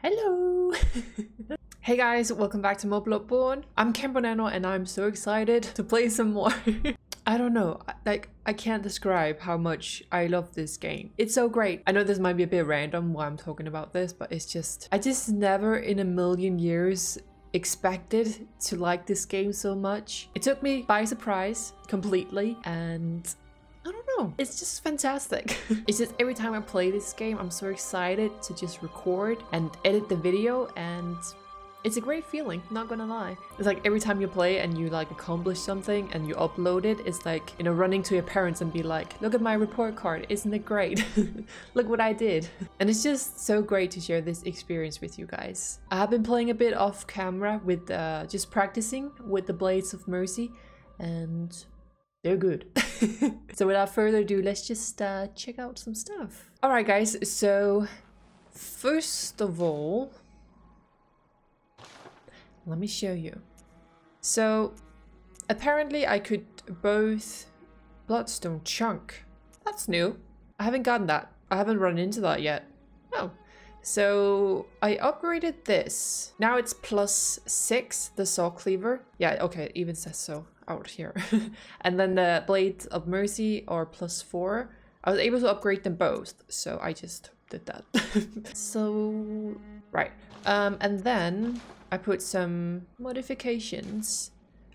Hello! Hey guys, welcome back to more Bloodborne. I'm Ken Bonanno and I'm so excited to play some more. I don't know, like, I can't describe how much I love this game. It's so great. I know this might be a bit random why I'm talking about this, but it's just, I just never in a million years expected to like this game so much. It took me by surprise completely, and I don't know, it's just fantastic. It's just every time I play this game, I'm so excited to just record and edit the video, and it's a great feeling, not gonna lie. It's like every time you play and you like accomplish something and you upload it, it's like, you know, running to your parents and be like, look at my report card, isn't it great? Look what I did. And it's just so great to share this experience with you guys. I have been playing a bit off camera with just practicing with the Blades of Mercy, and they're good. So without further ado, let's just check out some stuff. Alright guys, so first of all, let me show you. So apparently I could both bloodstone chunk. That's new. I haven't gotten that. I haven't run into that yet. Oh. So I upgraded this. Now it's +6, the Saw Cleaver. Yeah, okay, it even says so out here. And then the Blades of Mercy are +4. I was able to upgrade them both, so I just did that. So right. And then I put some modifications.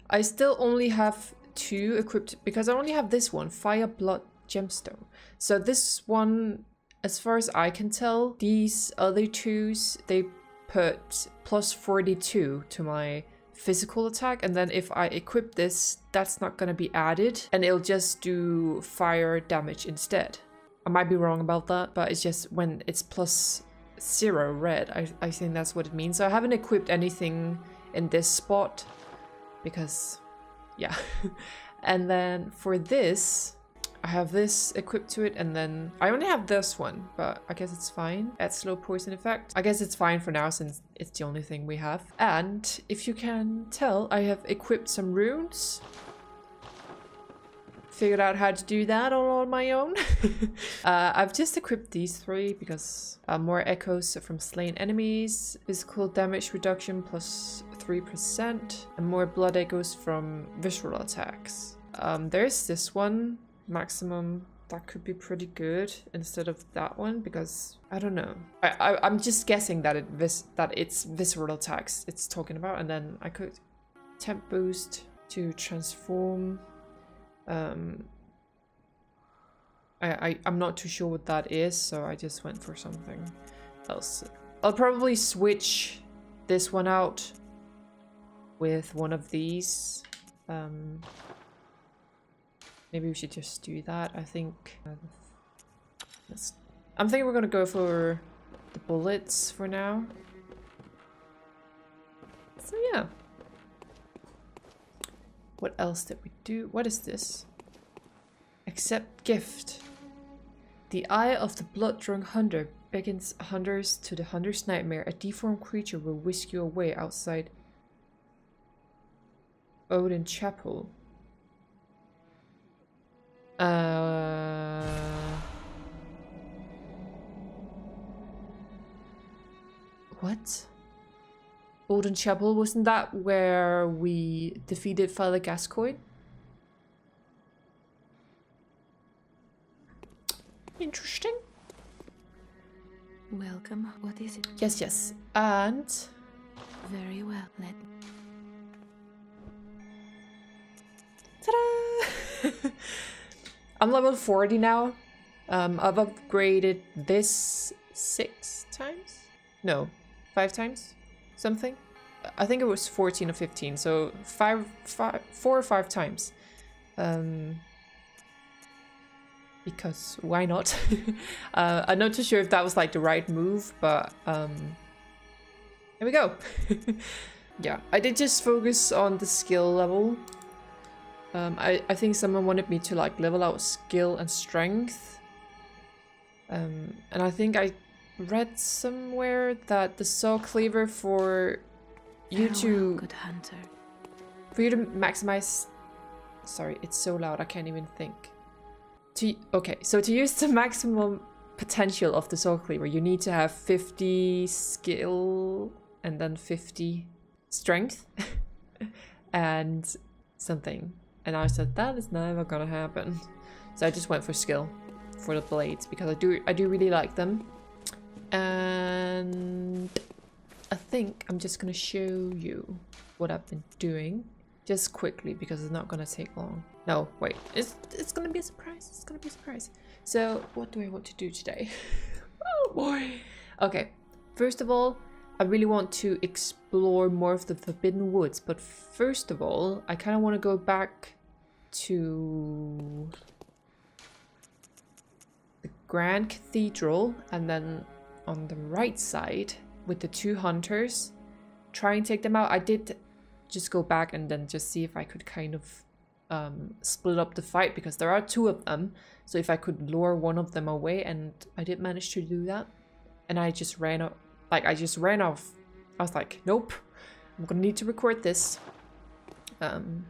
I still only have two equipped because I only have this one, Fire Blood Gemstone. So this one, as far as I can tell, these other twos, they put +42 to my physical attack, and then if I equip this, that's not gonna be added and it'll just do fire damage instead. I might be wrong about that, but it's just when it's +0 red, I think that's what it means. So I haven't equipped anything in this spot because, yeah. And then for this, I have this equipped to it, and then I only have this one, but I guess it's fine. At slow poison effect, I guess it's fine for now since it's the only thing we have. And if you can tell, I have equipped some runes. Figured out how to do that all on my own. I've just equipped these three because more echoes from slain enemies, physical damage reduction +3%, and more blood echoes from visceral attacks. There's this one, maximum. That could be pretty good instead of that one because I don't know. I'm just guessing that it's visceral attacks it's talking about, and then I could temp boost to transform. I'm not too sure what that is, so I just went for something else. I'll probably switch this one out with one of these. Maybe we should just do that. I think I'm thinking we're gonna go for the bullets for now. So yeah. What else did we do? What is this? Accept gift. The eye of the blood-drunk hunter beckons hunters to the hunter's nightmare. A deformed creature will whisk you away outside Oedon Chapel. What? Oedon Chapel, wasn't that where we defeated Father Gascoigne? Interesting. Welcome. What is it? Yes, yes. And very well. Let me. Ta-da! I'm level 40 now. I've upgraded this 6 times? No, 5 times. Something? I think it was 14 or 15, so four or five times. Because why not? I'm not too sure if that was like the right move, but here we go. Yeah, I did just focus on the skill level. I think someone wanted me to like level out skill and strength. And I think I read somewhere that the Saw Cleaver for you to good hunter. For you to maximize, sorry, it's so loud I can't even think. Okay, so to use the maximum potential of the Saw Cleaver. You need to have 50 skill and then 50 strength and something. And I said, that is never gonna happen. So I just went for skill for the blades because I do really like them. And I think I'm just gonna show you what I've been doing just quickly because it's not gonna take long. No, wait, it's gonna be a surprise. It's gonna be a surprise. So what do I want to do today? Oh boy. Okay, first of all, I really want to explore more of the Forbidden Woods, but first of all, I kind of want to go back to the Grand Cathedral and then on the right side with the two hunters, try and take them out. I did just go back and then just see if I could kind of split up the fight because there are two of them, so if I could lure one of them away, and I did manage to do that, and I just ran up. Like, I just ran off. I was like, nope, I'm gonna need to record this. Then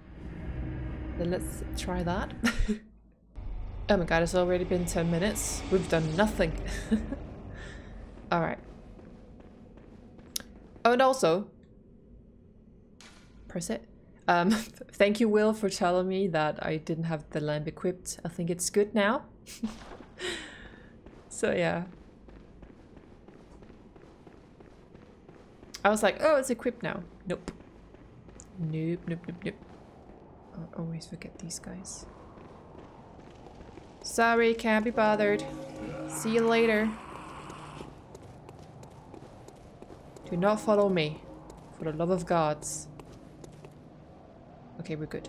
let's try that. Oh my god, it's already been 10 minutes. We've done nothing. Alright. Oh, and also, press it. Thank you, Will, for telling me that I didn't have the lamp equipped. I think it's good now. So, yeah. I was like, oh, it's equipped now. Nope. Nope, nope, nope, nope. I always forget these guys. Sorry, can't be bothered. See you later. Do not follow me. For the love of gods. Okay, we're good.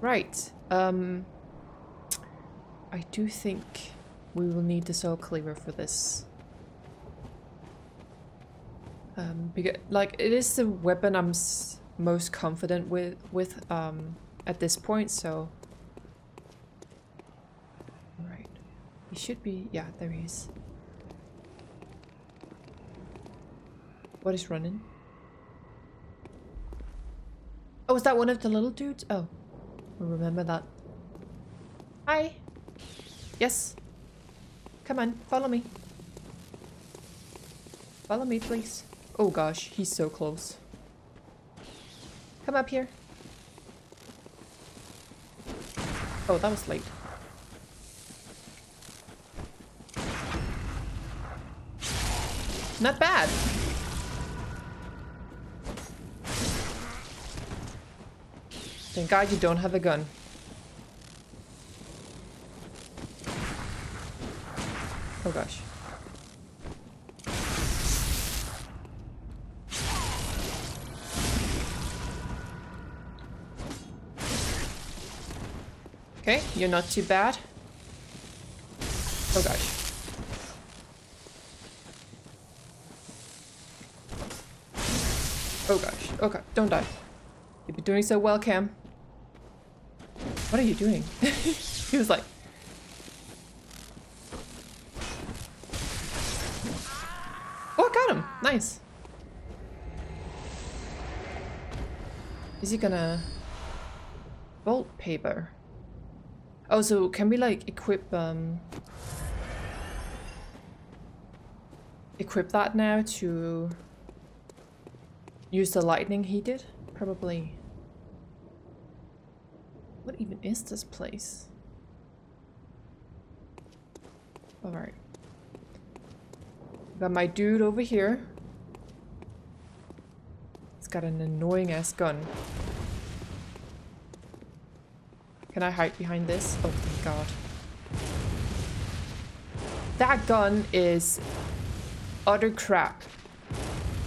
Right. I do think we will need the Saw Cleaver for this. Because, like, it is the weapon I'm most confident with at this point, so... Alright. He should be... Yeah, there he is. What is running? Oh, is that one of the little dudes? Oh. Remember that. Hi! Yes! Come on, follow me. Follow me, please. Oh gosh, he's so close. Come up here. Oh, that was late. Not bad. Thank God you don't have a gun. Oh gosh. Okay, you're not too bad. Oh gosh. Oh gosh. Oh god, don't die. You've been doing so well, Cam. What are you doing? He was like... Oh, I got him! Nice. Is he gonna... Bolt paper? Oh, so can we like equip that now to use the lightning he did? Probably. What even is this place? Alright. Got my dude over here. He's got an annoying ass gun. Can I hide behind this? Oh, thank God. That gun is utter crap.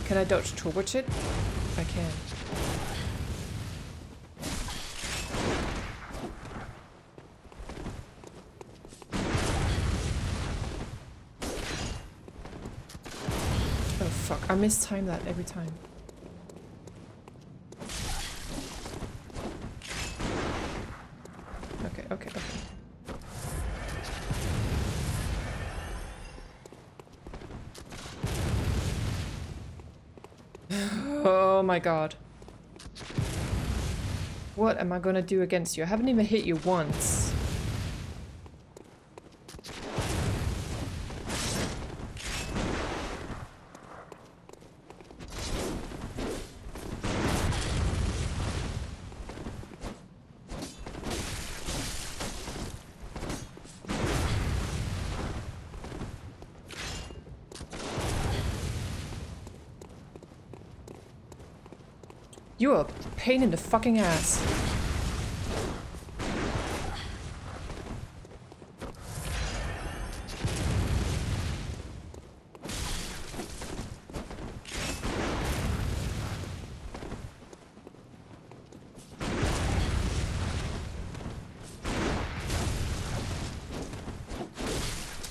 Can I dodge towards it? I can. Oh, fuck. I mistime that every time. Oh my god. What am I gonna do against you? I haven't even hit you once. You're a pain in the fucking ass.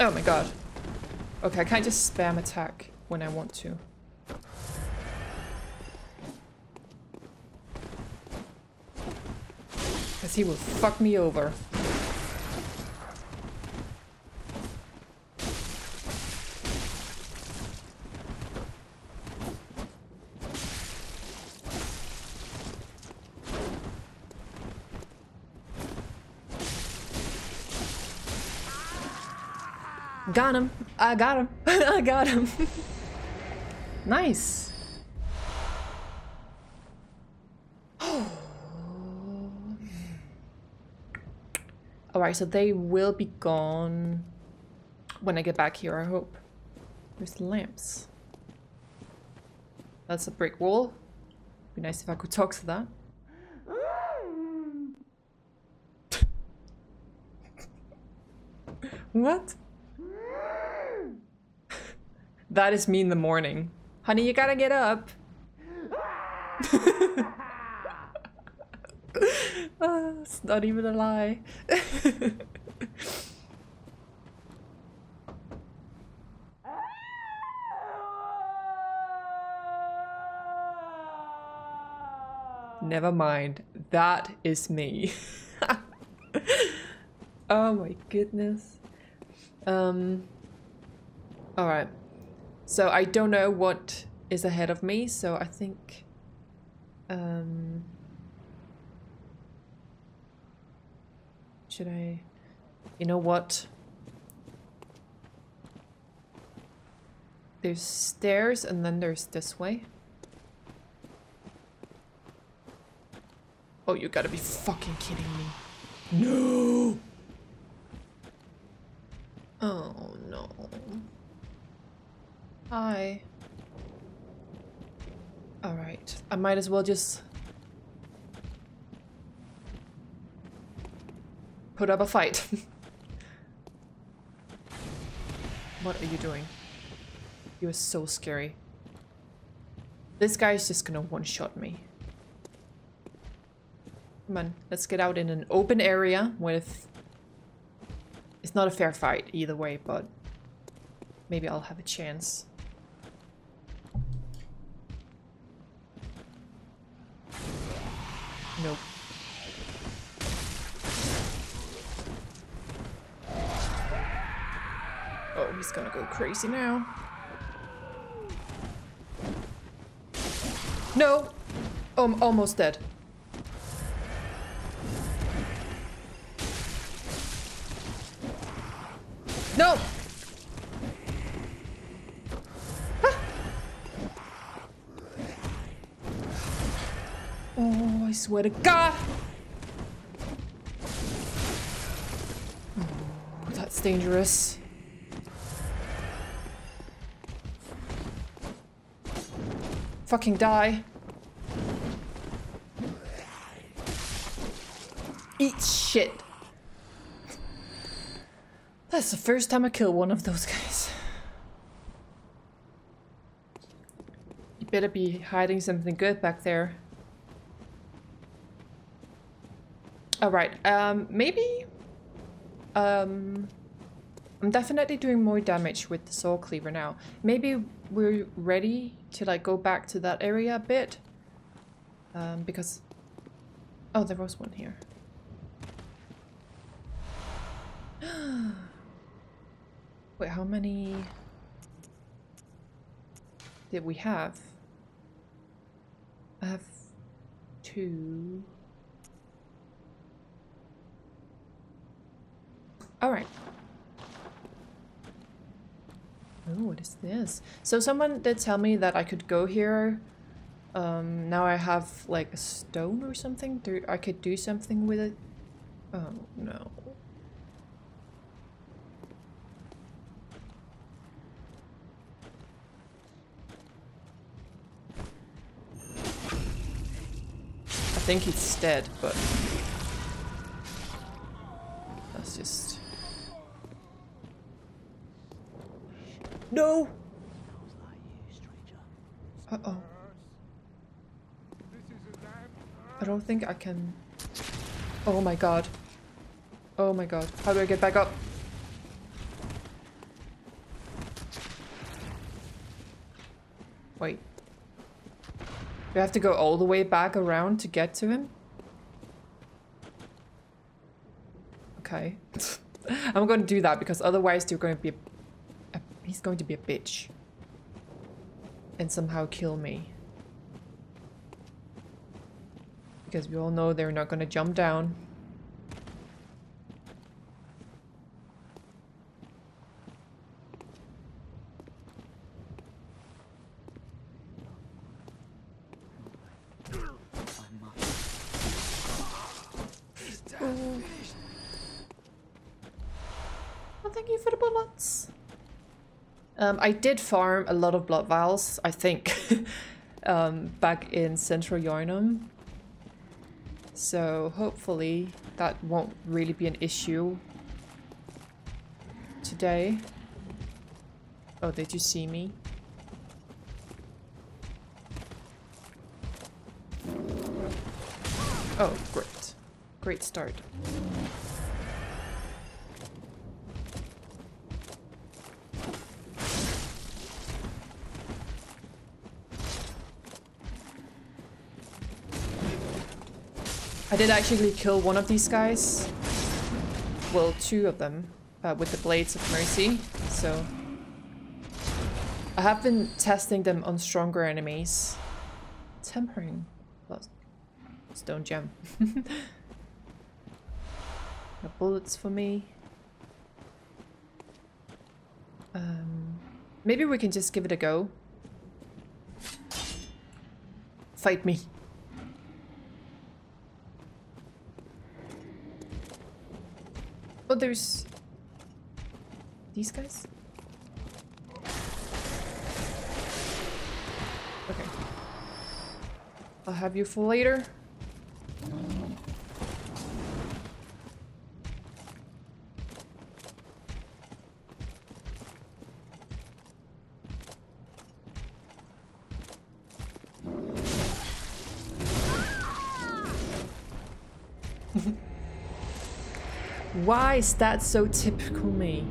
Oh my god. Okay, I can't just spam attack when I want to. Because he will fuck me over. Got him. I got him. I got him. Nice. Alright, so they will be gone when I get back here, I hope. Where's the lamps? That's a brick wall. Be nice if I could talk to that. What? That is me in the morning. Honey, you gotta get up. It's not even a lie. Never mind. That is me. Oh my goodness. Alright. So I don't know what is ahead of me, so I think should I, you know what, there's stairs and then there's this way. Oh, you gotta be fucking kidding me. No. Oh no. Hi. Alright, I might as well just put up a fight. What are you doing? You are so scary. This guy is just gonna one-shot me. Come on, let's get out in an open area with... It's not a fair fight either way, but maybe I'll have a chance. Nope. Oh, he's gonna go crazy now. No! Oh, I'm almost dead. No! Ah. Oh, I swear to God! Oh, that's dangerous. Fucking die. Eat shit. That's the first time I kill one of those guys. You better be hiding something good back there. Alright, maybe... I'm definitely doing more damage with the Saw Cleaver now. Maybe we're ready to like go back to that area a bit. Because... Oh, there was one here. Wait, how many did we have? I have 2. Alright. Oh, what is this? So someone did tell me that I could go here. Now I have like a stone or something. I could do something with it. Oh no. think it's dead, but that's just... No! Uh-oh. I don't think I can... Oh my god. Oh my god. How do I get back up? Wait. Do I have to go all the way back around to get to him? Okay. I'm gonna do that because otherwise they're going to be a... He's going to be a bitch. And somehow kill me. Because we all know they're not gonna jump down. Oh, thank you for the bullets. I did farm a lot of blood vials, I think, back in Central Yarnum. So hopefully that won't really be an issue today. Oh, did you see me? Oh, great. Great start. I did actually kill one of these guys, well, two of them, with the Blades of Mercy, so... I have been testing them on stronger enemies. Tempering. Stone gem. No bullets for me. Maybe we can just give it a go. Fight me. Oh, there's... these guys? Okay. I'll have you for later. Why is that so typical me?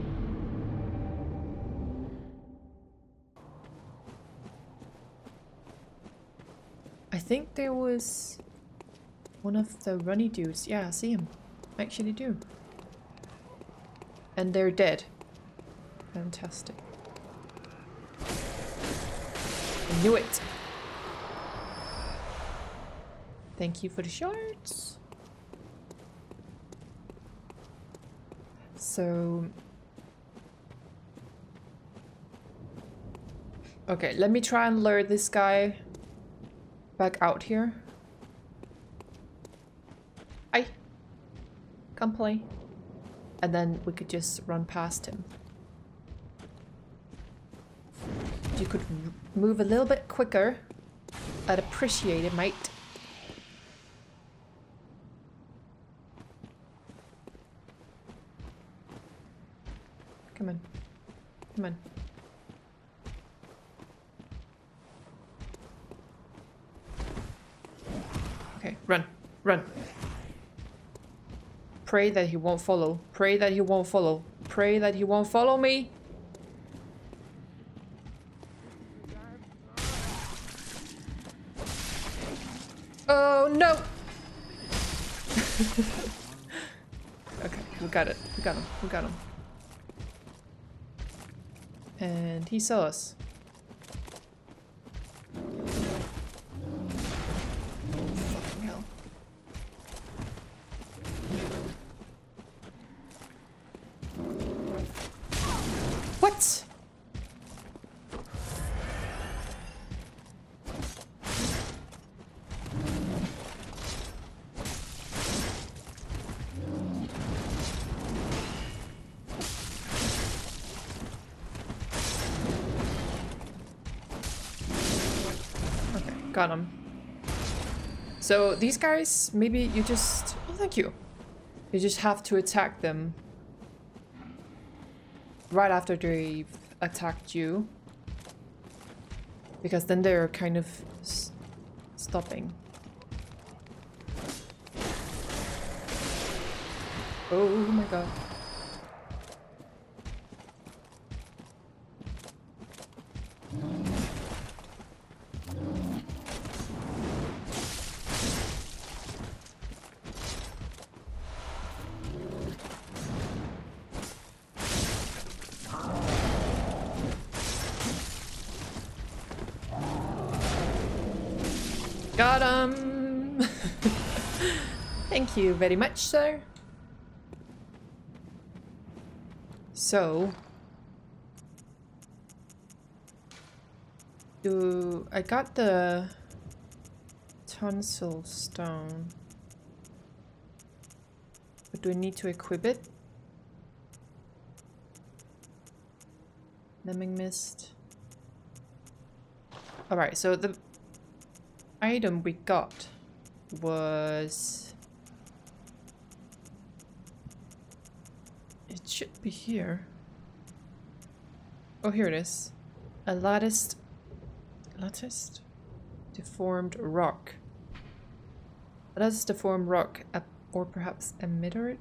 I think there was one of the runny dudes. Yeah, I see him. I actually do. And they're dead. Fantastic. I knew it. Thank you for the shorts. So... okay, let me try and lure this guy back out here. Aye. Come play. And then we could just run past him. If you could move a little bit quicker, I'd appreciate it, mate. Come on. Come on. Okay, run. Run. Pray that he won't follow. Pray that he won't follow. Pray that he won't follow me. Oh, no. Okay, we got it. We got him. We got him. And he saw us. Fucking hell. What? So these guys, maybe you just... Oh, thank you. You just have to attack them right after they've attacked you, because then they're kind of stopping. Oh my god. Got him! Thank you very much, sir. So... do... I got the... tonsil stone. But do I need to equip it? Lemming mist. Alright, so the... item we got was... it should be here. Oh, here it is. A latticed deformed rock. A latticed deformed rock, or perhaps a meteorite,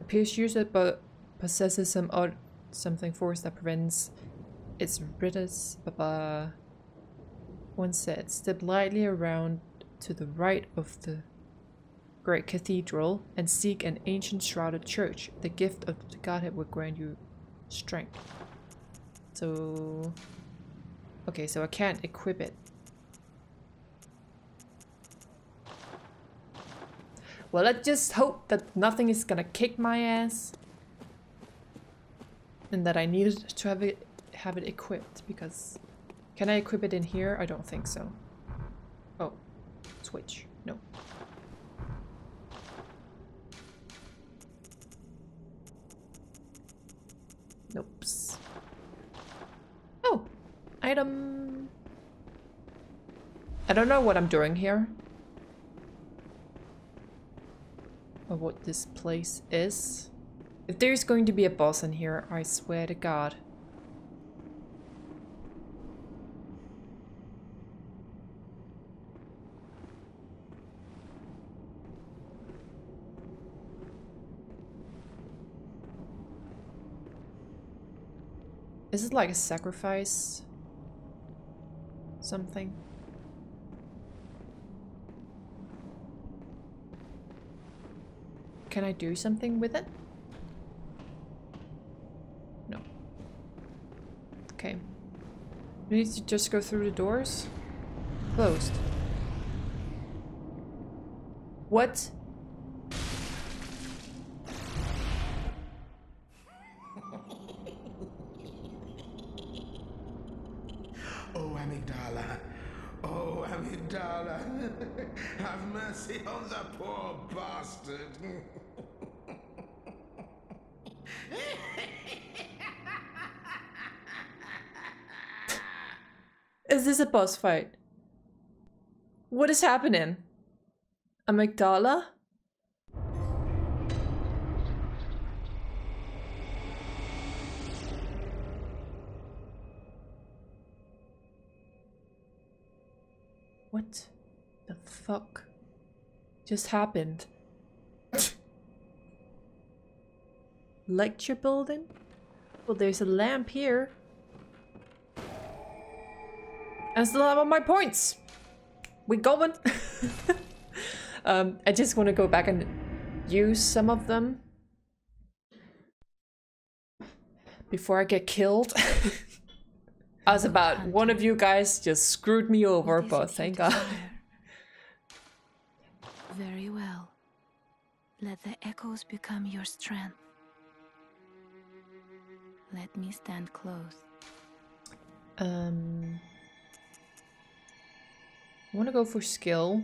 appears useless but possesses some odd something force that prevents its riddance. One said, step lightly around to the right of the Great Cathedral and seek an ancient shrouded church. The gift of the Godhead will grant you strength. So... okay, so I can't equip it. Well, I just hope that nothing is gonna kick my ass. And that I needed to have it equipped, because... can I equip it in here? I don't think so. Oh. Switch. No. Nope. Oh! Item! I don't know what I'm doing here. Or what this place is. If there's going to be a boss in here, I swear to God. Is it like a sacrifice? Something? Can I do something with it? No. Okay. We need to just go through the doors? Closed. What? On the poor bastard. Is this a boss fight? What is happening? Amygdala? What the fuck? Just happened. Lecture building? Well, there's a lamp here. I still have all my points. We going. I just want to go back and use some of them before I get killed. I was about one of you guys just screwed me over, but thank God. Very well. Let the echoes become your strength. Let me stand close. I want to go for skill.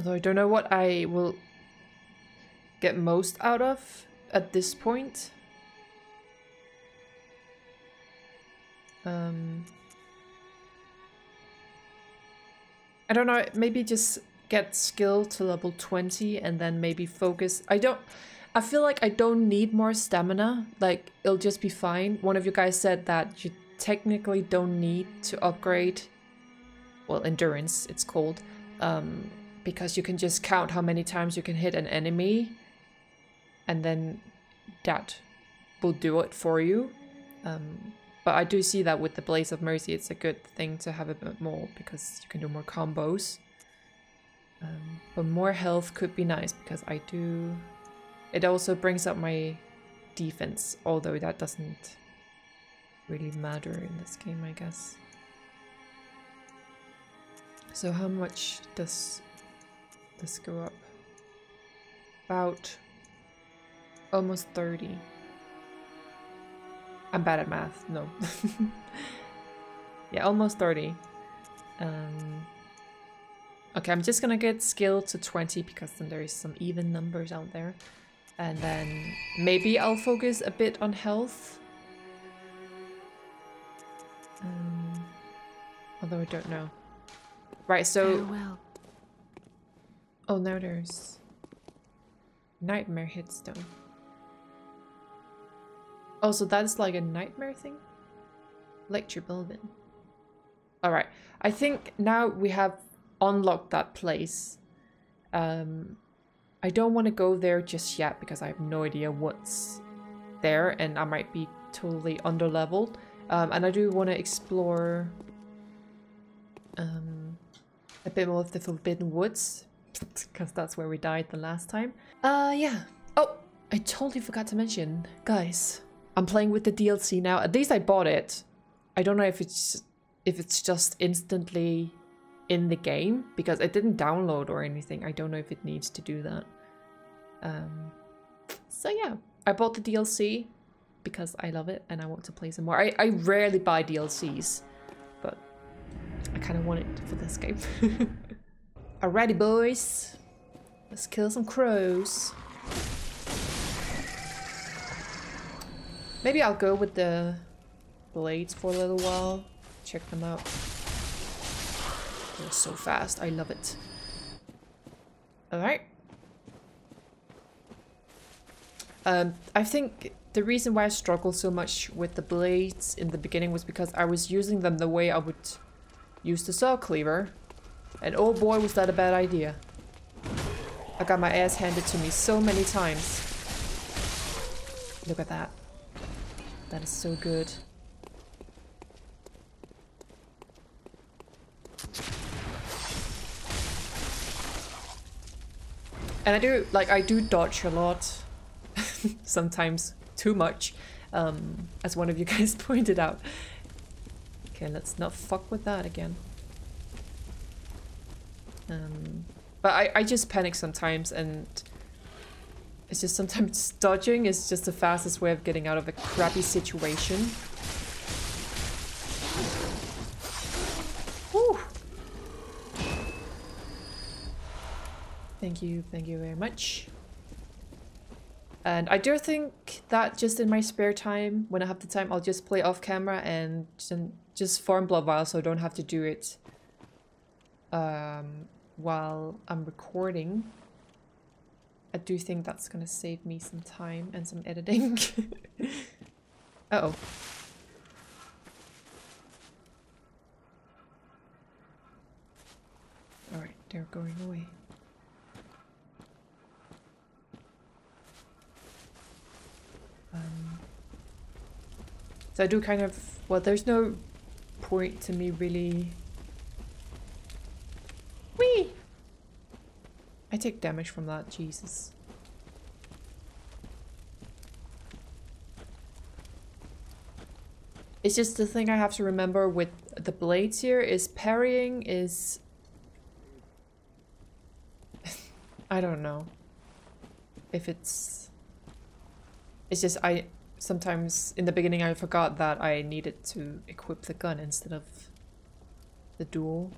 Although I don't know what I will get most out of at this point. I don't know, maybe just get skill to level 20 and then maybe focus. I feel like I don't need more stamina, like it'll just be fine. One of you guys said that you technically don't need to upgrade, well, endurance it's called, because you can just count how many times you can hit an enemy and then that will do it for you. But I do see that with the Blades of Mercy, it's a good thing to have a bit more because you can do more combos. But more health could be nice because I do... It also brings up my defense, although that doesn't really matter in this game, I guess. So how much does this go up? About almost 30. I'm bad at math, no. Yeah, almost 30. Okay, I'm just gonna get skill to 20 because then there is some even numbers out there. And then maybe I'll focus a bit on health. Although I don't know. Right, so... Farewell. Oh, now there's... Nightmare headstone. Oh, so that's like a nightmare thing? Lecture building. Alright, I think now we have unlocked that place. I don't want to go there just yet because I have no idea what's there and I might be totally underleveled. And I do want to explore a bit more of the Forbidden Woods because that's where we died the last time. Yeah. Oh, I totally forgot to mention, guys. I'm playing with the DLC now. At least I bought it. I don't know if it's just instantly in the game because it didn't download or anything. I don't know if it needs to do that. So yeah, I bought the DLC because I love it and I want to play some more. I rarely buy DLCs, but I kind of want it for this game. Alrighty, boys. Let's kill some crows. Maybe I'll go with the blades for a little while. Check them out. They're so fast. I love it. Alright. I think the reason why I struggled so much with the blades in the beginning was because I was using them the way I would use the Saw Cleaver. And oh boy, was that a bad idea. I got my ass handed to me so many times. Look at that. That is so good. And I do dodge a lot. Sometimes too much. As one of you guys pointed out. Okay, let's not fuck with that again. But I just panic sometimes and... It's just sometimes dodging is just the fastest way of getting out of a crappy situation. Whew. Thank you very much. And I do think that just in my spare time, when I have the time, I'll just play off camera and just farm Blood Vial so I don't have to do it while I'm recording. I do think that's gonna save me some time and some editing. Uh-oh. Alright, they're going away. So I do kind of... Well, there's no point to me really... Whee! I take damage from that, Jesus. It's just the thing I have to remember with the blades here is parrying is... I don't know. If it's... It's just I sometimes in the beginning I forgot that I needed to equip the gun instead of the dual.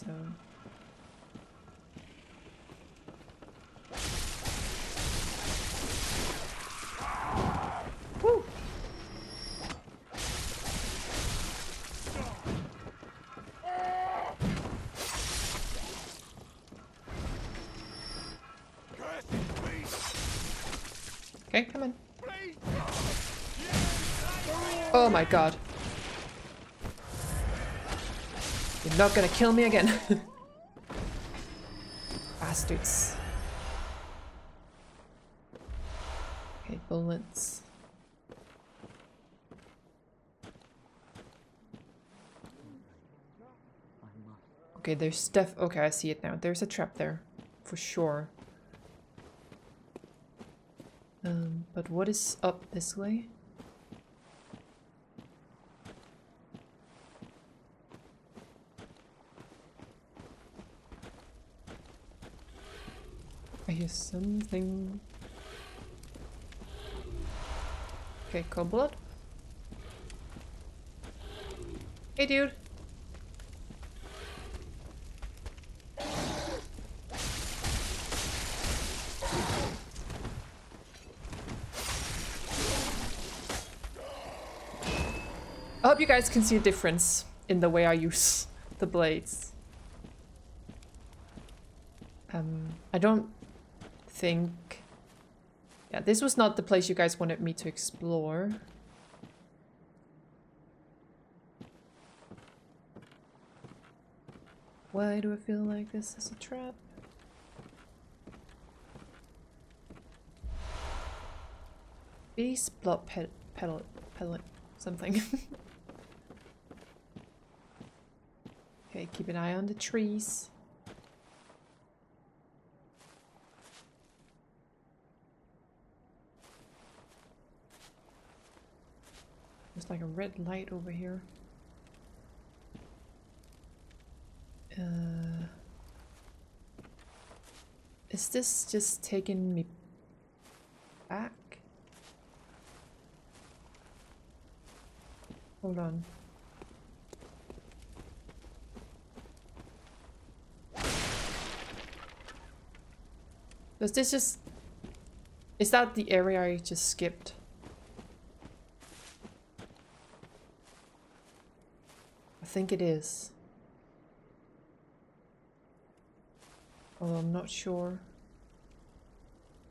so... Woo! Okay, come on. Oh my god. You're not gonna kill me again. Bastards. Okay, bullets. Okay, there's stuff. Okay, I see it now. There's a trap there. For sure. But what is up this way? I hear something. Okay, cold blood. Hey, dude. I hope you guys can see a difference in the way I use the blades. I don't think... Yeah, this was not the place you guys wanted me to explore. Why do I feel like this is a trap? These blood pellet something. Okay, keep an eye on the trees. There's like a red light over here. Is this just taking me back? Hold on. Does this just... Is that the area I just skipped? I think it is. Although I'm not sure.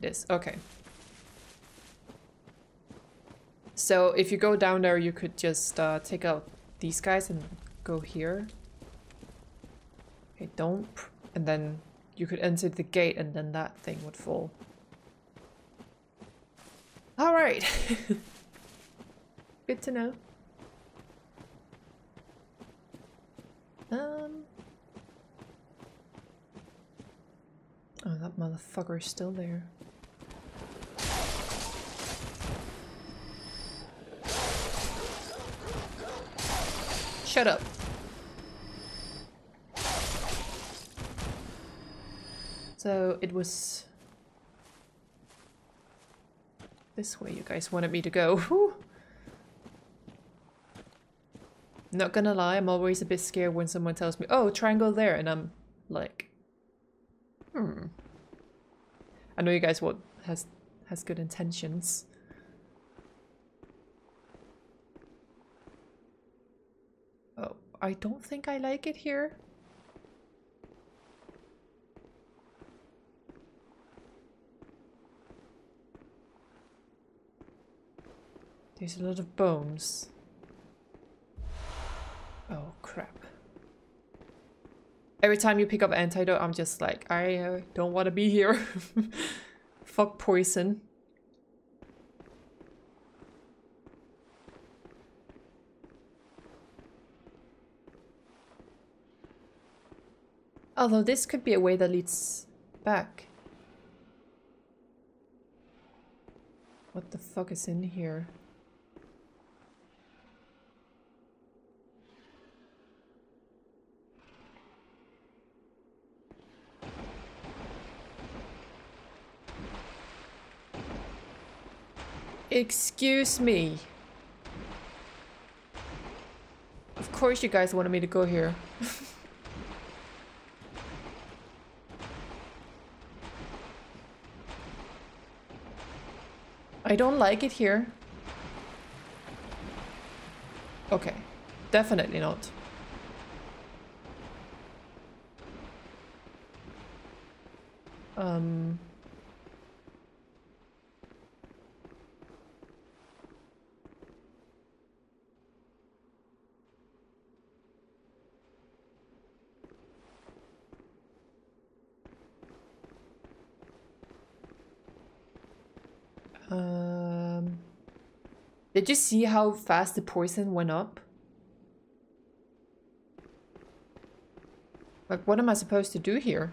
It is. Okay. So if you go down there, you could just take out these guys and go here. Okay, don't... And then... You could enter the gate and then that thing would fall. Alright. Good to know. Oh, that motherfucker is still there. Shut up. So it was this way you guys wanted me to go. Not gonna lie, I'm always a bit scared when someone tells me, oh, triangle there, and I'm like, I know you guys want has good intentions. Oh, I don't think I like it here. There's a lot of bones. Oh, crap. Every time you pick up antidote, I'm just like, I don't want to be here. Fuck poison. Although this could be a way that leads back. What the fuck is in here? Excuse me. Of course you guys wanted me to go here. I don't like it here. Okay, definitely not. Did you see how fast the poison went up? Like, what am I supposed to do here?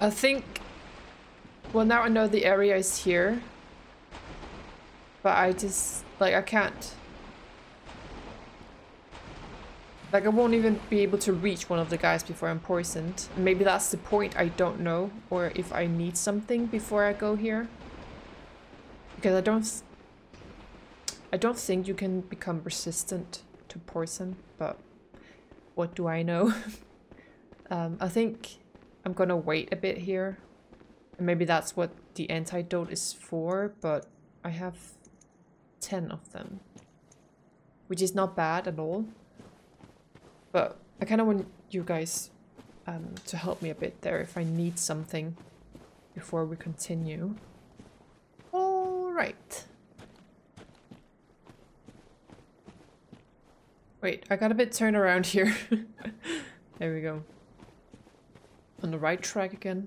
I think... well, now I know the area is here. But I just... like, I can't... like, I won't even be able to reach one of the guys before I'm poisoned. Maybe that's the point, I don't know. Or if I need something before I go here. Because I don't think you can become resistant to poison, but what do I know? I think I'm gonna wait a bit here. And maybe that's what the antidote is for, but I have 10 of them. Which is not bad at all. But I kind of want you guys to help me a bit there if I need something before we continue. Alright. Wait, I got a bit turned around here. There we go. On the right track again.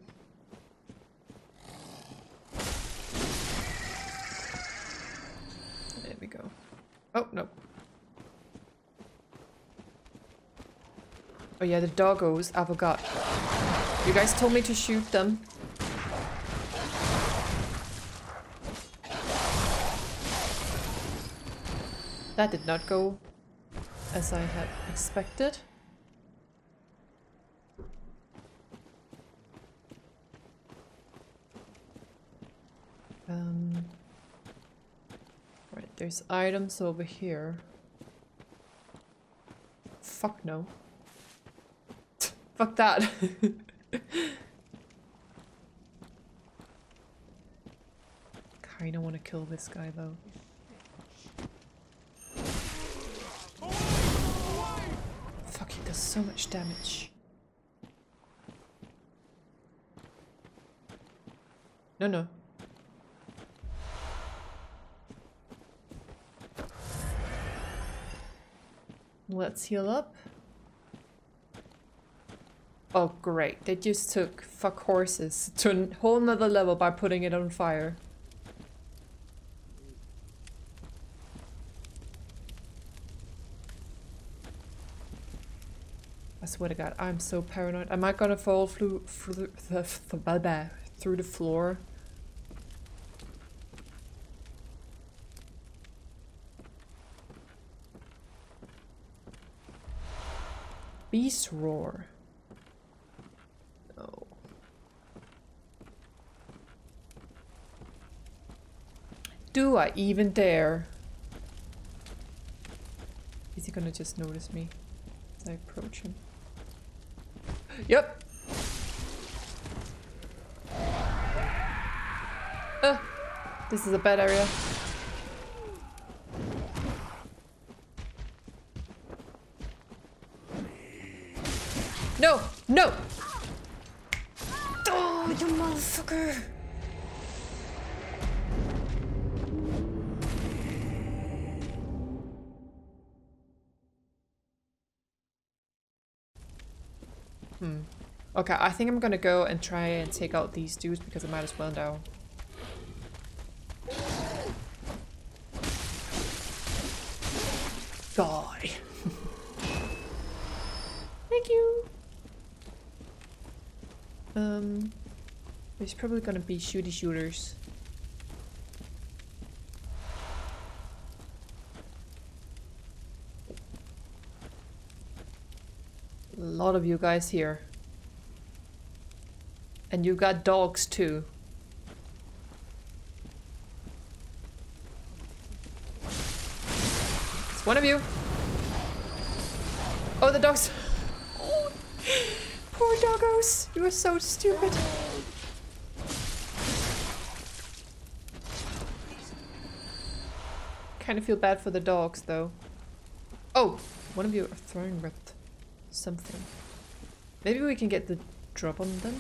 There we go. Oh, no. Oh yeah, the doggos, I forgot. You guys told me to shoot them. That did not go as I had expected. Right, there's items over here. Fuck no. Fuck that. Kinda wanna kill this guy though. Fuck, he does so much damage. No, no. Let's heal up. Oh great, they just took fuck horses to a whole nother level by putting it on fire. I swear to God, I'm so paranoid. Am I gonna fall through the floor? Beast roar. Do I even dare? Is he gonna just notice me as I approach him? Yep! This is a bad area. No! No! Oh, you motherfucker! Okay, I think I'm gonna go and try and take out these dudes because I might as well now. Die. Thank you. There's probably gonna be shooty shooters. A lot of you guys here. And you got dogs too. It's one of you. Oh, the dogs. Oh, poor doggos. You are so stupid. Kind of feel bad for the dogs, though. Oh, one of you are throwing ripped something. Maybe we can get the drop on them.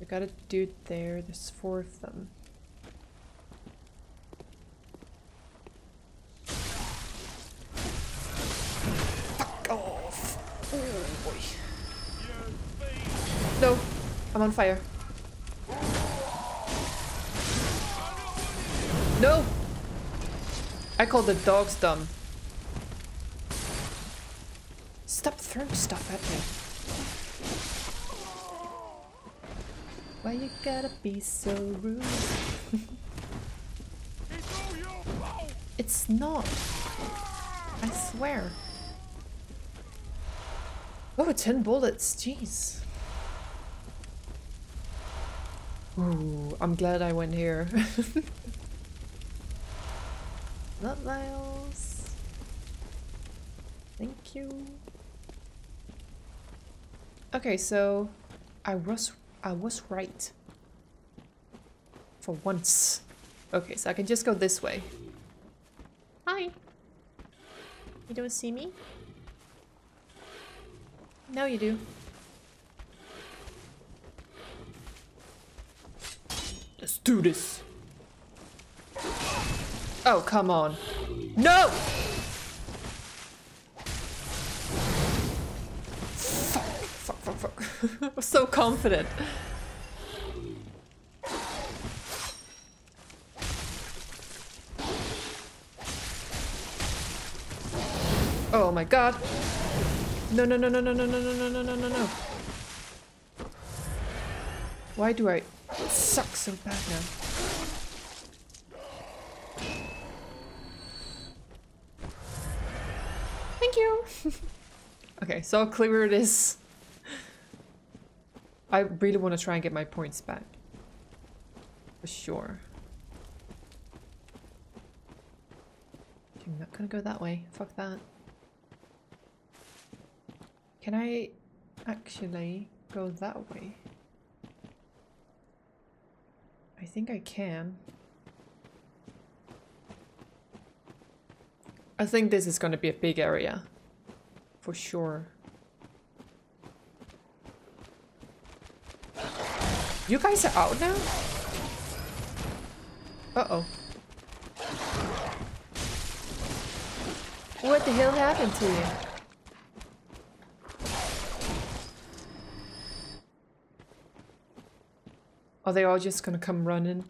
We got a dude there. There's four of them. Fuck off! Oh boy. No, I'm on fire. No! I call the dogs dumb. Stop throwing stuff at me. Why you gotta be so rude? It's not. I swear. Oh, 10 bullets, jeez. Ooh, I'm glad I went here. Not Miles. Thank you. Okay, so I was right. For once. Okay, so I can just go this way. Hi. You don't see me? Now you do. Let's do this. Oh, come on. No! Fuck, fuck, fuck, fuck. I was so confident. Oh my god. No, no, no, no, no, no, no, no, no, no, no, no. Why do I... It sucks so bad now. Thank you! Okay, so clear it is. I really want to try and get my points back. For sure. I'm not gonna go that way. Fuck that. Can I actually go that way? I think I can. I think this is going to be a big area. For sure. You guys are out now? Uh-oh. What the hell happened to you? Are they all just gonna come running?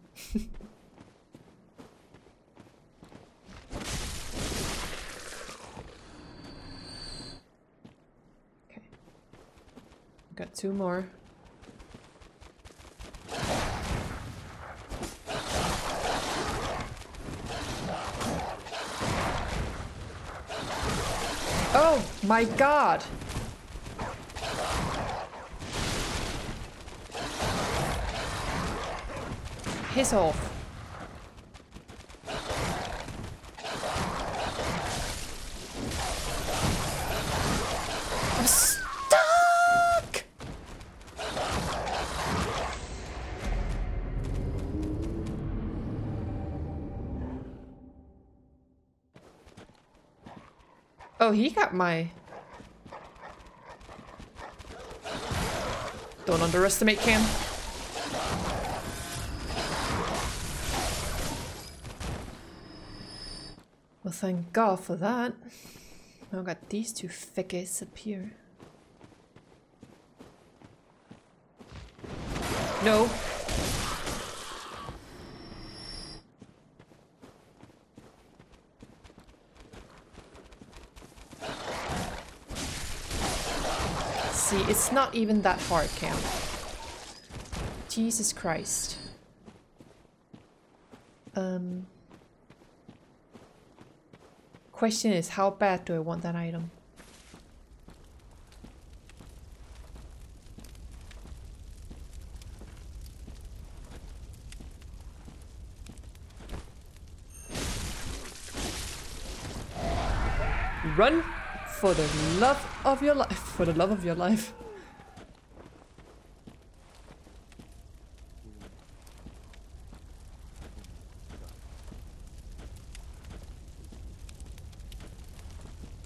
Okay. Got two more. Oh my god! Piss off. I'm stuck! Oh, he got my... Don't underestimate Cam. Well, thank God for that. Now I got these two figures up here. No. See, it's not even that hard, Cam. Jesus Christ. Question is, how bad do I want that item? Run for the love of your life. For the love of your life.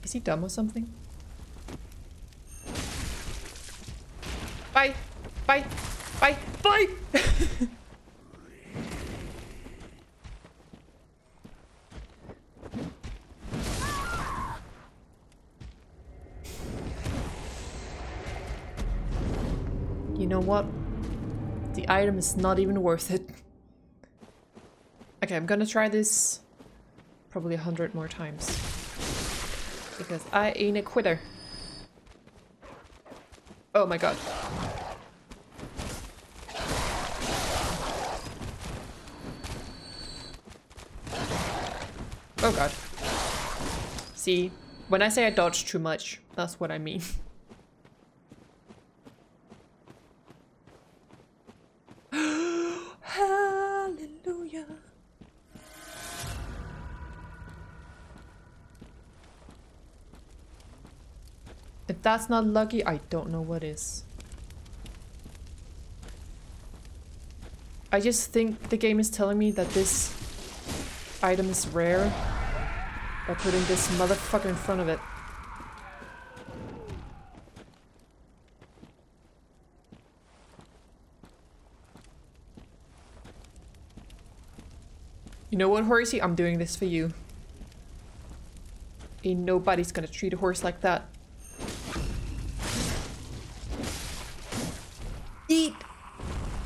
Is he dumb or something? Bye! Bye! Bye! Bye! You know what? The item is not even worth it. Okay, I'm gonna try this probably 100 more times. Because I ain't a quitter. Oh my god. Oh god. See, when I say I dodge too much, that's what I mean. Hallelujah. If that's not lucky, I don't know what is. I just think the game is telling me that this item is rare by putting this motherfucker in front of it. You know what, horsey? I'm doing this for you. Ain't nobody's gonna treat a horse like that. Eat!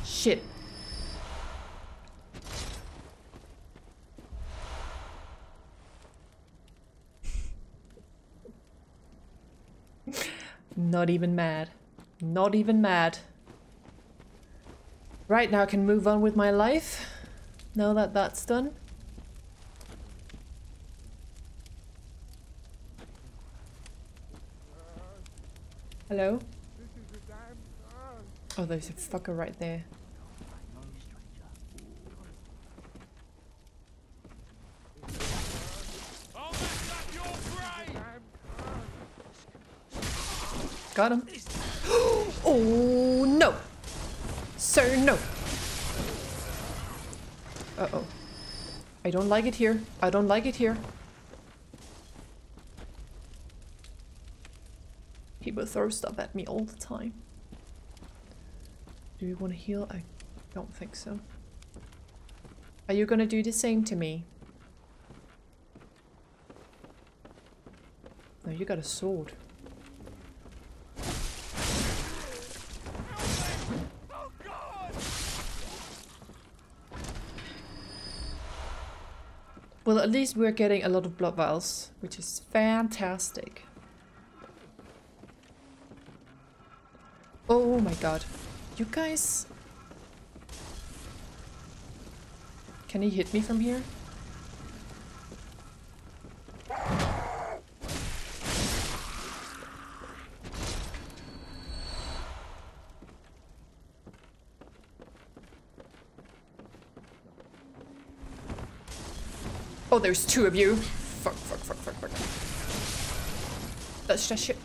Shit. Not even mad. Not even mad. Right, now I can move on with my life. Now that that's done. Hello? Oh, there's a fucker right there. Got him. Oh no! Sir, no! Uh-oh. I don't like it here. I don't like it here. People throw stuff at me all the time. Do you want to heal? I don't think so. Are you gonna do the same to me? No, you got a sword. Well, at least we're getting a lot of blood vials, which is fantastic. Oh my god. You guys... Can he hit me from here? Oh, there's two of you. Fuck, fuck, fuck, fuck, fuck. That's just shit.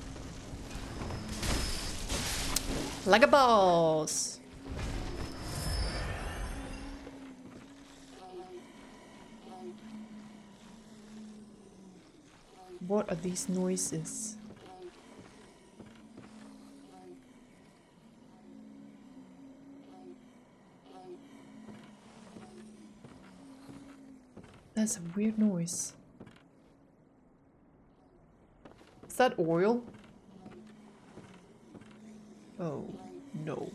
Like a boss. What are these noises? That's a weird noise. Is that oil? Oh, no.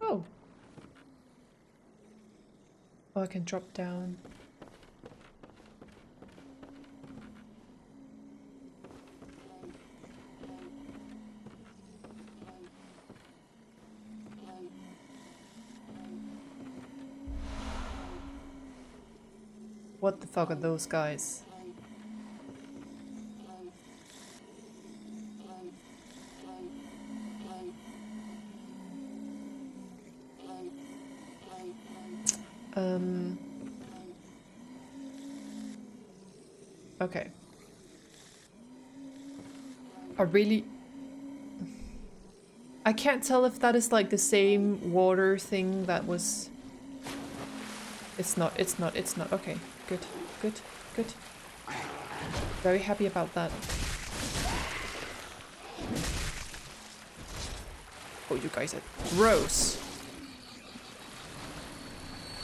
Oh. Oh, I can drop down. What the fuck are those guys? Okay. I can't tell if that is like the same water thing that was... It's not. Okay, good. Very happy about that. Oh, you guys are gross.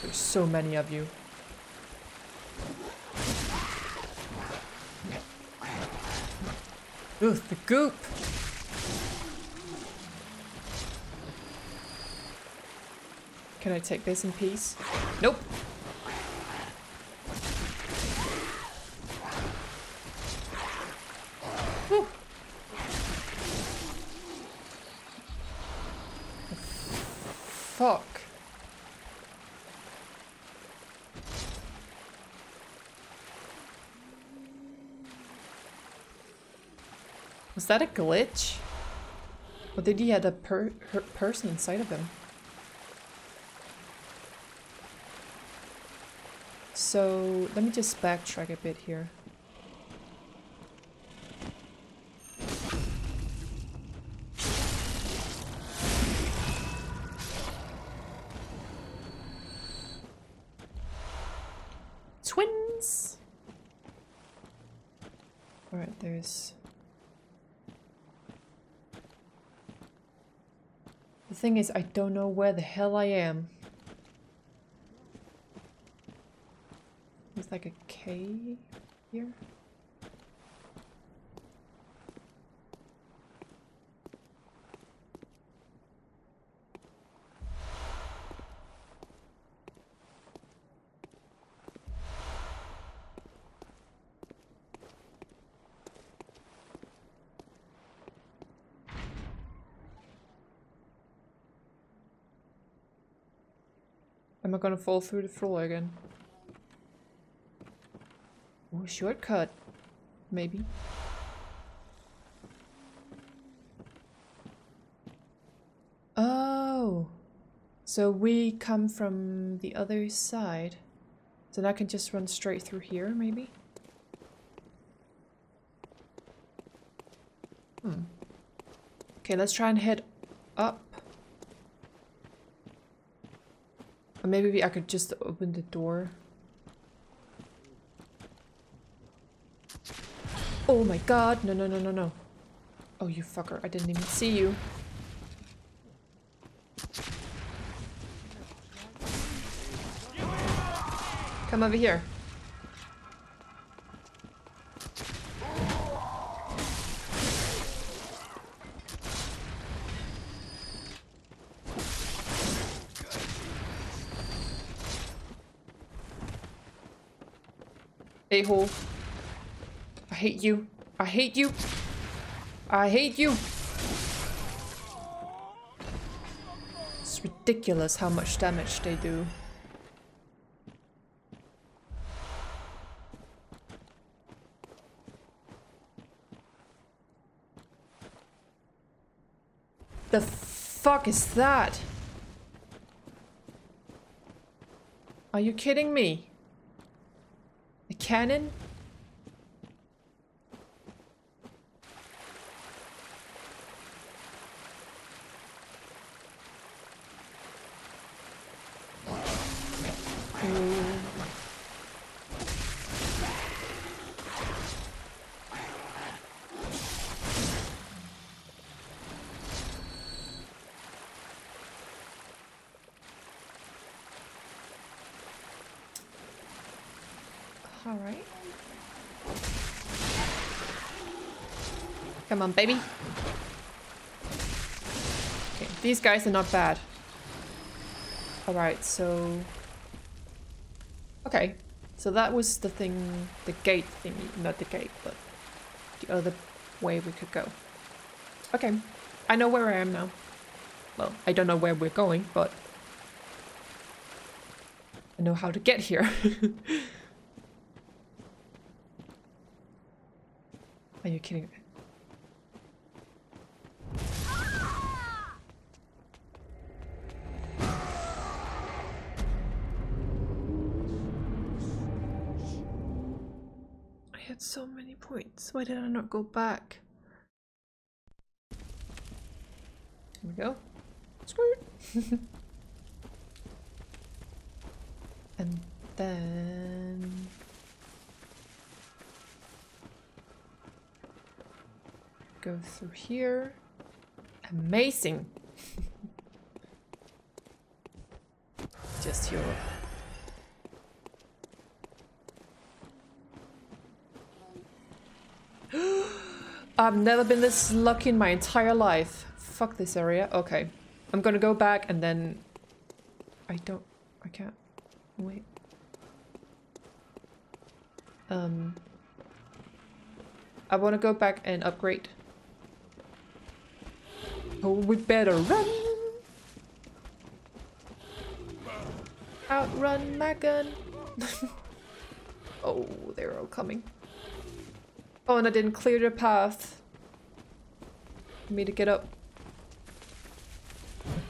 There's so many of you. Ugh, the goop! Can I take this in peace? Nope! Whew. Fuck. Was that a glitch? Or did he have a person inside of him? So, let me just backtrack a bit here. Twins! Alright, there's... The thing is, I don't know where the hell I am. There's like a cave here. Am I gonna fall through the floor again? Oh, shortcut. Maybe. Oh! So we come from the other side. So then I can just run straight through here, maybe? Hmm. Okay, let's try and head up. Or maybe I could just open the door. Oh my god, no. Oh, you fucker, I didn't even see you. Come over here. A-hole. I hate you. I hate you. I hate you. It's ridiculous how much damage they do. The fuck is that? Are you kidding me? A cannon? Come on, baby. Okay, these guys are not bad. Alright, so... Okay, so that was the thing, the gate thingy. Not the gate, but the other way we could go. Okay, I know where I am now. Well, I don't know where we're going, but... I know how to get here. Are you kidding me? get so many points. Why did I not go back? Here we go. Squirt! And then... go through here. Amazing! Just your... I've never been this lucky in my entire life. Fuck this area. Okay. I'm gonna go back and then... I can't... Wait. I wanna go back and upgrade. Oh, we better run! Outrun my gun! Oh, they're all coming. Oh, and I didn't clear the path for me to get up.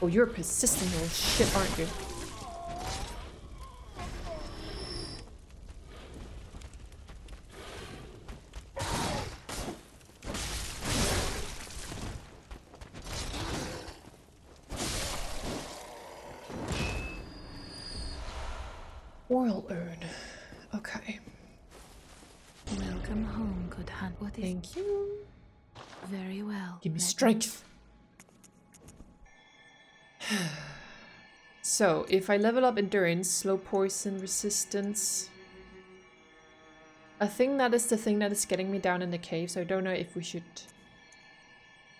Oh, you're persistent little shit, aren't you? Oil urn. Okay. Welcome home, good hunt. What is... Thank you. Very well. Give me strength. So, if I level up endurance, slow poison resistance. I think that is the thing that is getting me down in the cave, so I don't know if we should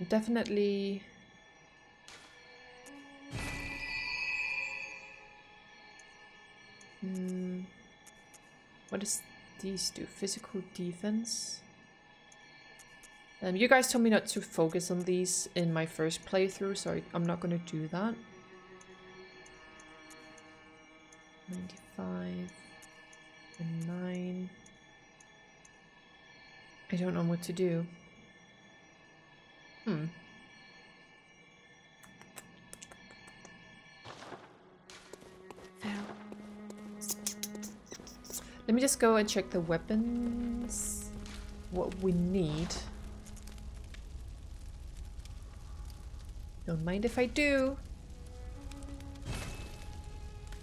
definitely... What does these do? Physical defense? You guys told me not to focus on these in my first playthrough, so I'm not gonna do that. 95 and 9. I don't know what to do. Let me just go and check the weapons, what we need. Don't mind if I do.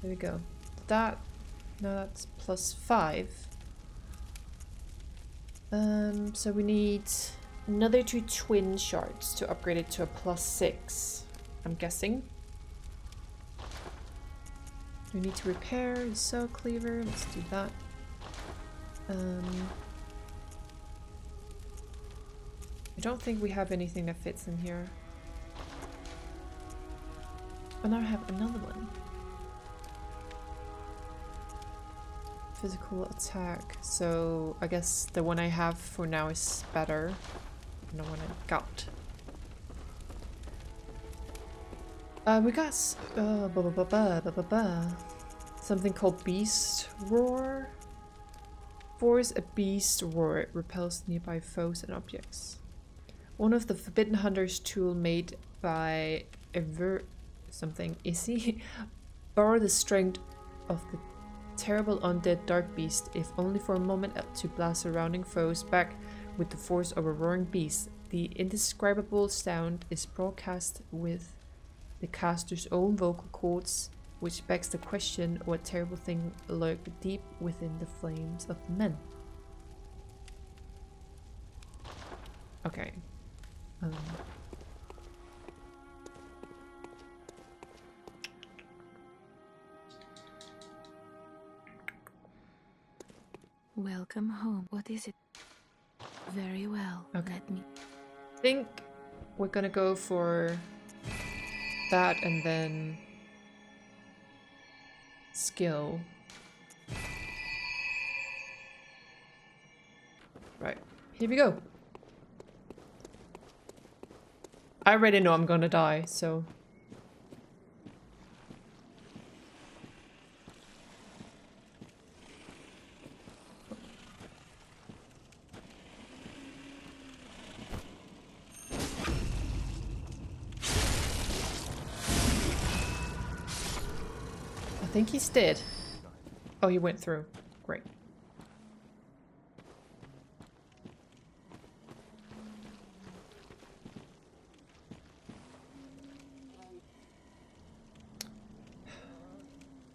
There we go. That, no, that's +5. So we need another 2 twin shards to upgrade it to a +6, I'm guessing. We need to repair the Saw Cleaver, let's do that. I don't think we have anything that fits in here. Oh, now I have another one. Physical attack. So I guess the one I have for now is better than the one I got. We got something called Beast Roar. Force a beast roar. It repels nearby foes and objects. One of the Forbidden Hunter's tool made by Ever something Issy. Borrow the strength of the terrible undead dark beast, if only for a moment, to blast surrounding foes back with the force of a roaring beast. The indescribable sound is broadcast with the caster's own vocal cords, which begs the question, what terrible thing lurked deep within the flames of men? Okay. Welcome home. What is it? Very well. Okay. Let me. I think we're gonna go for that and then skill. Right. Here we go. I already know I'm gonna die, so. I think he's dead. Oh, he went through. Great.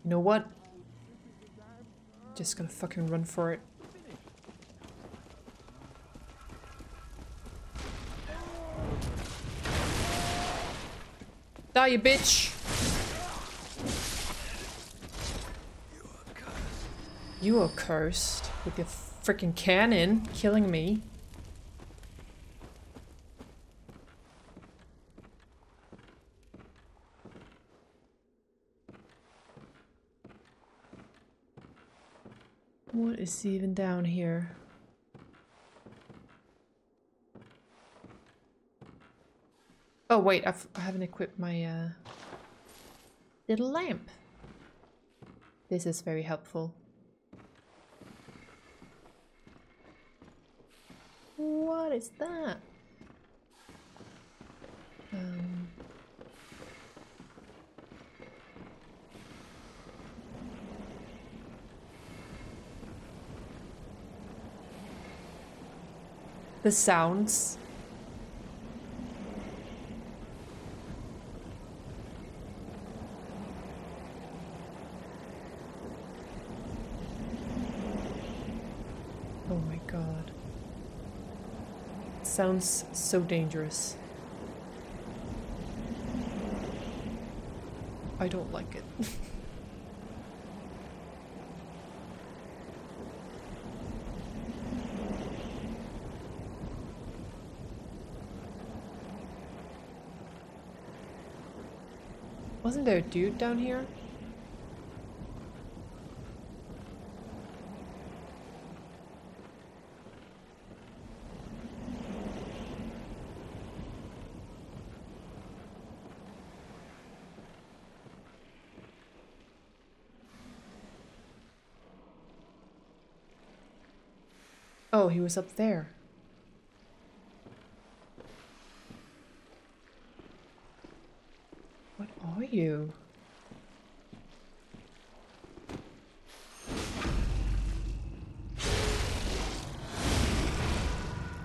You know what? Just gonna fucking run for it. Die, you bitch! You are cursed with your freaking cannon killing me. What is even down here? Oh wait, I haven't equipped my little lamp. This is very helpful. What is that? The sounds. Oh my god. Sounds so dangerous. I don't like it. Wasn't there a dude down here? Oh, he was up there. You.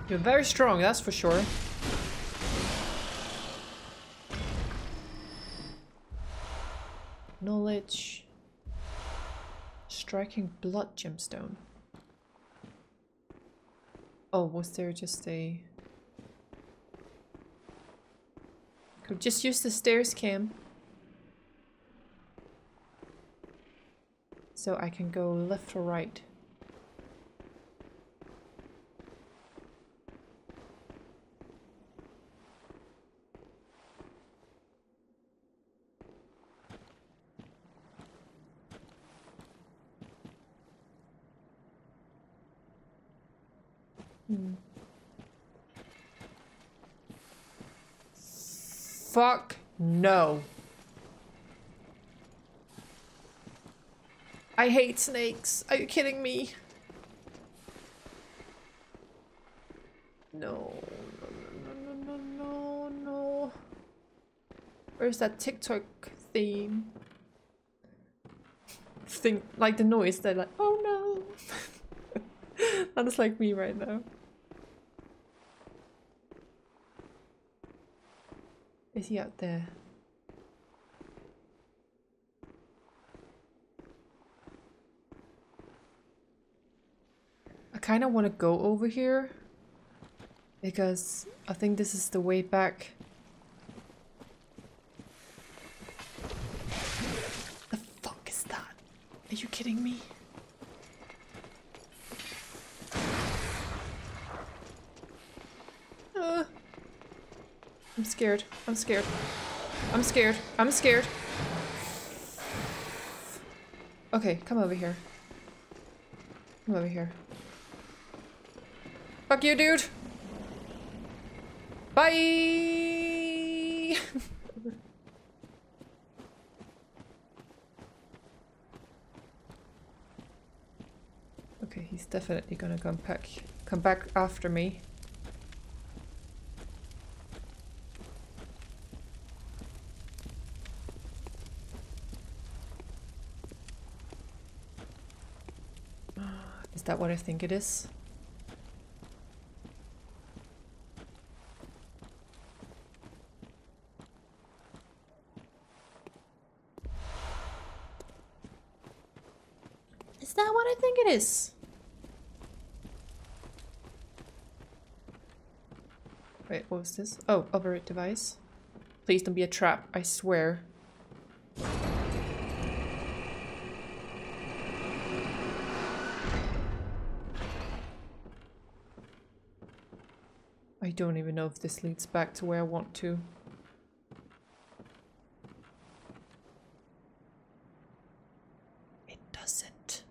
You're very strong, that's for sure. Knowledge. Striking blood gemstone. Oh, was there just a... Could just use the stairs cam. So I can go left or right. Fuck no. I hate snakes. Are you kidding me? No, no, no, no, no, no, no. Where's that TikTok theme? Thing, like the noise, they're like, oh no. That is like me right now. Is he out there? I kind of want to go over here because I think this is the way back. The fuck is that? Are you kidding me? I'm scared. I'm scared. I'm scared. I'm scared. Okay, come over here. Come over here. Fuck you, dude. Bye. Okay, he's definitely gonna come back after me. Is that what I think it is? I think it is. Wait, what was this? Oh, override device. Please don't be a trap, I swear. I don't even know if this leads back to where I want to. It doesn't.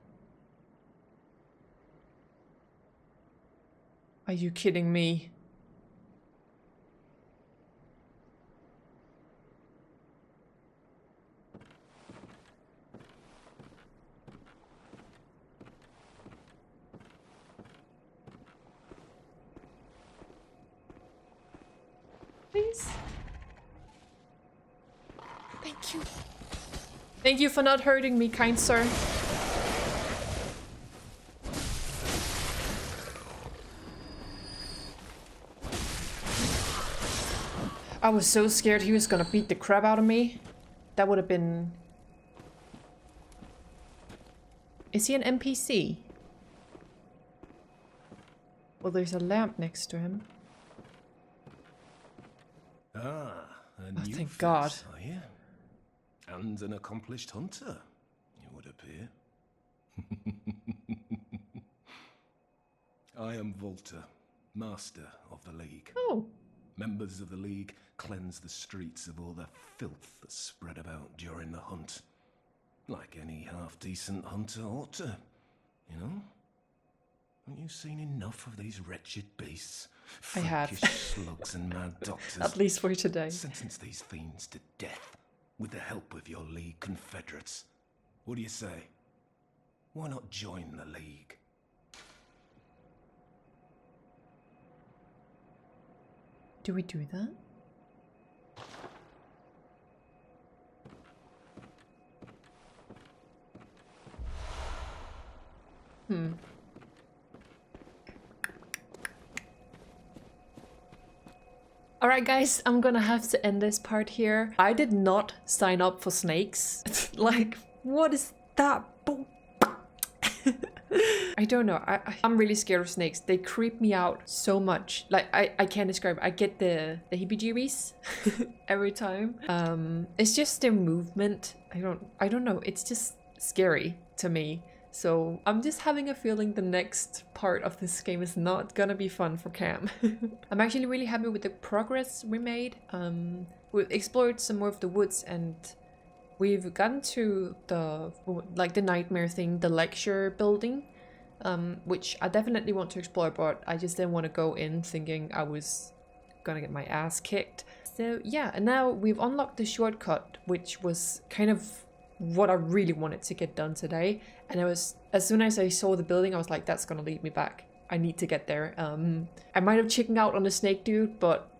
Are you kidding me? Thank you. Thank you for not hurting me, kind sir. I was so scared he was gonna beat the crap out of me. That would have been... Is he an NPC? Well, there's a lamp next to him. Ah, a new face, thank God. Are you? And an accomplished hunter, it would appear. I am Volta, master of the League. Oh. Members of the League cleanse the streets of all the filth that's spread about during the hunt. Like any half-decent hunter ought to, you know? Haven't you seen enough of these wretched beasts? I have. Slugs and mad doctors. At least for today. Sentence these fiends to death with the help of your League confederates. What do you say? Why not join the League? Do we do that? Hmm. Alright guys, I'm gonna have to end this part here. I did not sign up for snakes. Like, what is that? I don't know. I'm really scared of snakes. They creep me out so much. Like, I can't describe it. I get the heebie-jeebies every time. It's just their movement. I don't know. It's just scary to me. So I'm just having a feeling the next part of this game is not gonna be fun for Cam. I'm actually really happy with the progress we made. We've explored some more of the woods and we've gotten to the nightmare thing, the lecture building, which I definitely want to explore, but I just didn't want to go in thinking I was gonna get my ass kicked. So yeah, and now we've unlocked the shortcut, which was kind of what I really wanted to get done today, and I was, as soon as I saw the building, I was like, that's gonna lead me back. I need to get there. I might have chickened out on the snake dude, but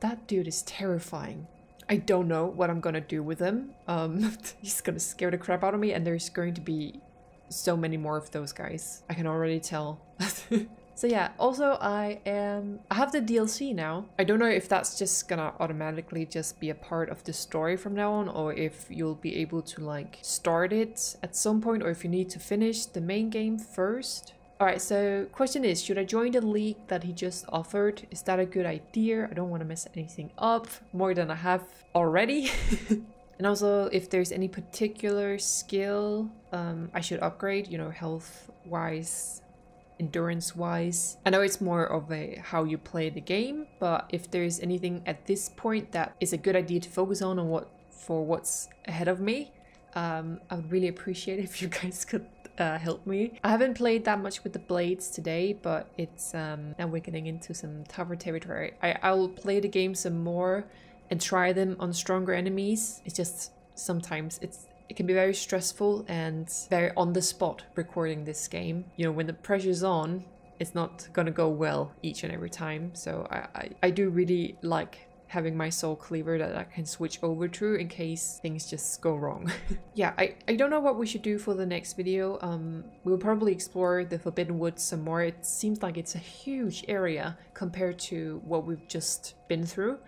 that dude is terrifying. I don't know what I'm gonna do with him. He's gonna scare the crap out of me, and there's going to be so many more of those guys. I can already tell. So yeah, also I have the DLC now. I don't know if that's just gonna automatically just be a part of the story from now on, or if you'll be able to like start it at some point, or if you need to finish the main game first. Alright, so question is, should I join the League that he just offered? Is that a good idea? I don't want to mess anything up more than I have already. And also, if there's any particular skill I should upgrade, you know, health-wise, endurance-wise. I know it's more of a how you play the game, but if there's anything at this point that is a good idea to focus on and what's ahead of me, I would really appreciate it if you guys could help me. I haven't played that much with the blades today, but it's now we're getting into some tougher territory. I'll play the game some more and try them on stronger enemies. It's just sometimes it can be very stressful and very on the spot recording this game. You know, when the pressure's on, it's not gonna go well each and every time. So I do really like having my Saw Cleaver that I can switch over to in case things just go wrong. Yeah, I don't know what we should do for the next video. We'll probably explore the Forbidden Woods some more. It seems like it's a huge area compared to what we've just been through.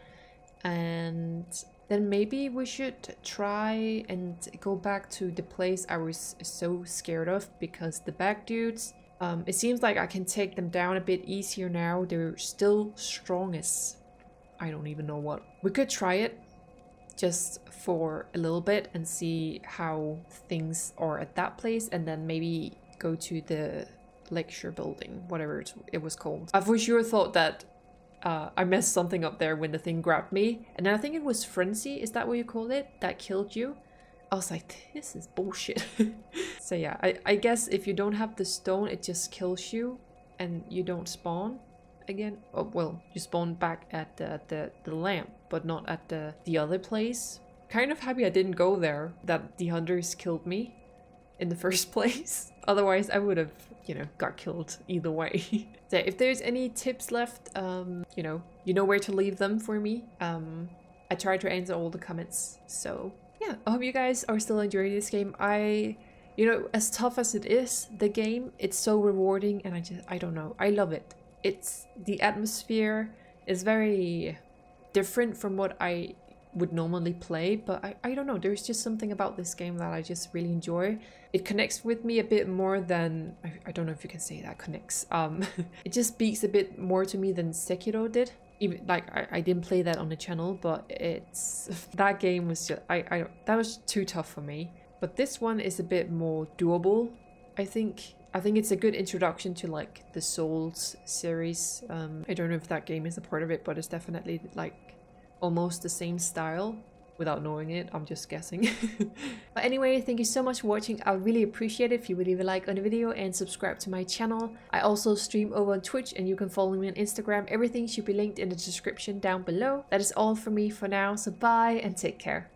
And Then maybe we should try and go back to the place I was so scared of, because the back dudes, it seems like I can take them down a bit easier now. They're still strong as... I don't even know what. We could try it just for a little bit and see how things are at that place, and then maybe go to the lecture building, whatever it was called. I for sure thought that I messed something up there when the thing grabbed me, and I think it was Frenzy, is that what you call it, that killed you? I was like, this is bullshit. So yeah, I guess if you don't have the stone, it just kills you and you don't spawn again. Oh, well, you spawn back at the lamp, but not at the other place. Kind of happy I didn't go there, that the hunters killed me in the first place. Otherwise I would have, you know, got killed either way. So if there's any tips left, you know where to leave them for me. I try to answer all the comments. So yeah, I hope you guys are still enjoying this game. You know, as tough as it is, the game, it's so rewarding, and I don't know, I love it. It's, the atmosphere is very different from what I would normally play, but I don't know, there's just something about this game that I just really enjoy. It connects with me a bit more than, I don't know if you can say that connects, it just speaks a bit more to me than Sekiro did. Even like I didn't play that on the channel, but it's, that game was just, that was too tough for me. But this one is a bit more doable, I think. I think it's a good introduction to like the Souls series. I don't know if that game is a part of it, but it's definitely like almost the same style without knowing it. I'm just guessing. But anyway, thank you so much for watching. I really appreciate it if you would leave a like on the video and subscribe to my channel. I also stream over on Twitch, and you can follow me on Instagram. Everything should be linked in the description down below. That is all from me for now, so bye and take care.